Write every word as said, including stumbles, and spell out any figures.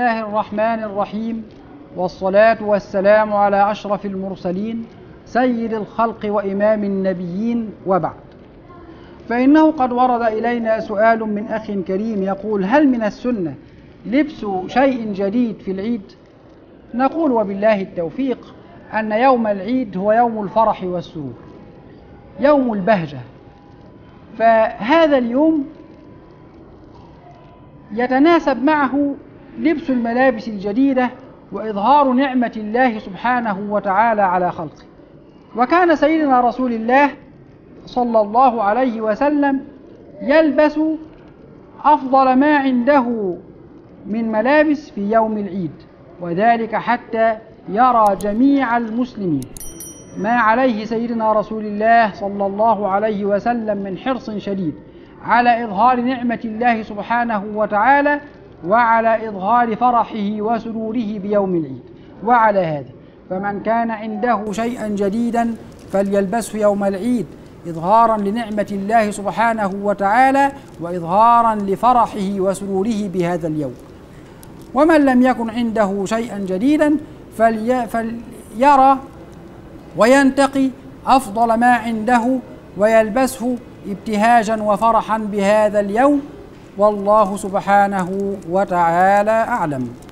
الله الرحمن الرحيم، والصلاة والسلام على أشرف المرسلين سيد الخلق وإمام النبيين، وبعد. فإنه قد ورد إلينا سؤال من أخ كريم يقول: هل من السنة لبس شيء جديد في العيد؟ نقول وبالله التوفيق أن يوم العيد هو يوم الفرح والسرور، يوم البهجة، فهذا اليوم يتناسب معه لبس الملابس الجديدة وإظهار نعمة الله سبحانه وتعالى على خلقه. وكان سيدنا رسول الله صلى الله عليه وسلم يلبس أفضل ما عنده من ملابس في يوم العيد، وذلك حتى يرى جميع المسلمين ما عليه سيدنا رسول الله صلى الله عليه وسلم من حرص شديد على إظهار نعمة الله سبحانه وتعالى وعلى إظهار فرحه وسروره بيوم العيد. وعلى هذا فمن كان عنده شيئا جديدا فليلبسه يوم العيد إظهارا لنعمة الله سبحانه وتعالى وإظهارا لفرحه وسروره بهذا اليوم. ومن لم يكن عنده شيئا جديدا فلي فليرى وينتقي أفضل ما عنده ويلبسه ابتهاجا وفرحا بهذا اليوم، والله سبحانه وتعالى أعلم.